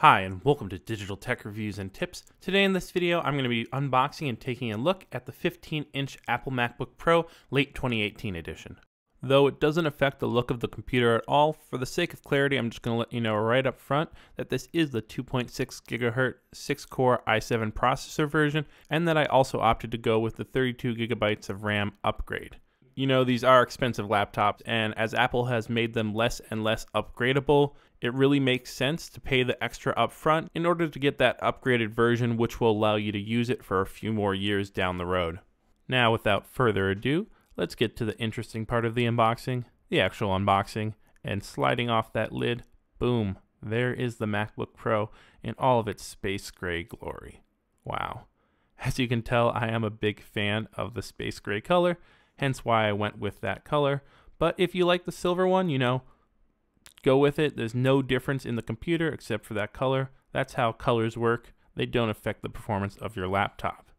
Hi, and welcome to Digital Tech Reviews and Tips. Today in this video, I'm going to be unboxing and taking a look at the 15-inch Apple MacBook Pro late 2018 edition. Though it doesn't affect the look of the computer at all, for the sake of clarity, I'm just going to let you know right up front that this is the 2.6 GHz 6-core i7 processor version, and that I also opted to go with the 32 GB of RAM upgrade. You know, these are expensive laptops, and as Apple has made them less and less upgradable, it really makes sense to pay the extra upfront in order to get that upgraded version, which will allow you to use it for a few more years down the road. Now, without further ado, let's get to the interesting part of the unboxing, the actual unboxing, and sliding off that lid, boom, there is the MacBook Pro in all of its Space Gray glory. Wow. As you can tell, I am a big fan of the Space Gray color. Hence why I went with that color. But if you like the silver one, you know, go with it. There's no difference in the computer except for that color. That's how colors work. They don't affect the performance of your laptop.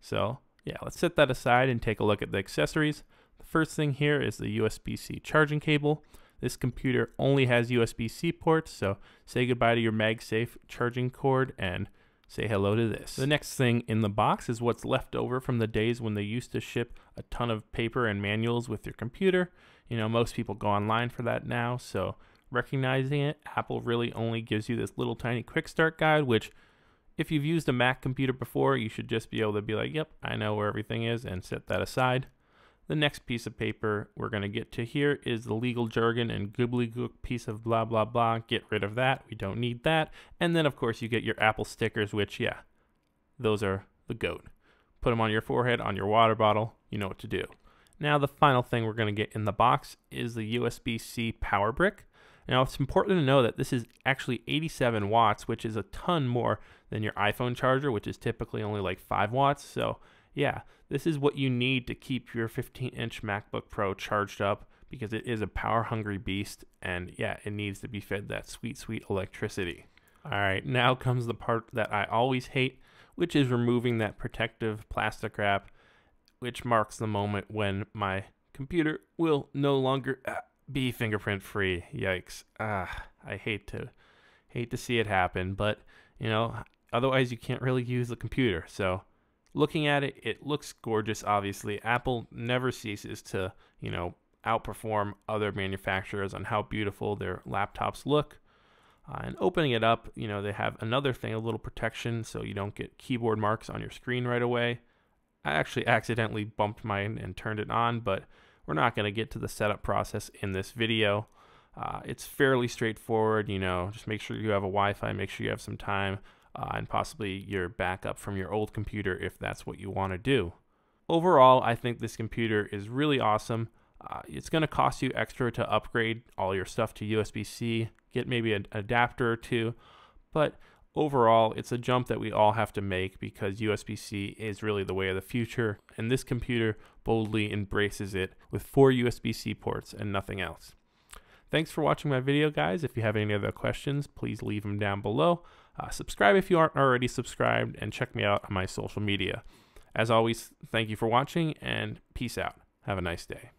So yeah, let's set that aside and take a look at the accessories. The first thing here is the USB-C charging cable. This computer only has USB-C ports, so say goodbye to your MagSafe charging cord and say hello to this. The next thing in the box is what's left over from the days when they used to ship a ton of paper and manuals with your computer. You know, most people go online for that now, so recognizing it, Apple really only gives you this little tiny quick start guide, which if you've used a Mac computer before, you should just be able to be like, yep, I know where everything is, and set that aside. The next piece of paper we're going to get to here is the legal jargon and gobbledygook piece of blah, blah, blah. Get rid of that. We don't need that. And then, of course, you get your Apple stickers, which, yeah, those are the GOAT. Put them on your forehead, on your water bottle. You know what to do. Now, the final thing we're going to get in the box is the USB-C power brick. Now, it's important to know that this is actually 87 watts, which is a ton more than your iPhone charger, which is typically only like 5 watts. So, yeah, this is what you need to keep your 15-inch MacBook Pro charged up, because it is a power-hungry beast, and yeah, it needs to be fed that sweet, sweet electricity. All right, now comes the part that I always hate, which is removing that protective plastic wrap, which marks the moment when my computer will no longer be fingerprint-free. Yikes. I hate to see it happen, but, you know, otherwise you can't really use the computer, so... Looking at it, it looks gorgeous, obviously. Apple never ceases to, you know, outperform other manufacturers on how beautiful their laptops look. And opening it up, you know, they have another thing, a little protection, so you don't get keyboard marks on your screen right away. I actually accidentally bumped mine and turned it on, but we're not going to get to the setup process in this video. It's fairly straightforward, you know, just make sure you have a Wi-Fi, make sure you have some time. And possibly your backup from your old computer if that's what you want to do. Overall, I think this computer is really awesome. It's going to cost you extra to upgrade all your stuff to USB-C, get maybe an adapter or two, but overall, it's a jump that we all have to make because USB-C is really the way of the future, and this computer boldly embraces it with 4 USB-C ports and nothing else. Thanks for watching my video, guys. If you have any other questions, please leave them down below. Subscribe if you aren't already subscribed, and check me out on my social media. As always, thank you for watching, and peace out. Have a nice day.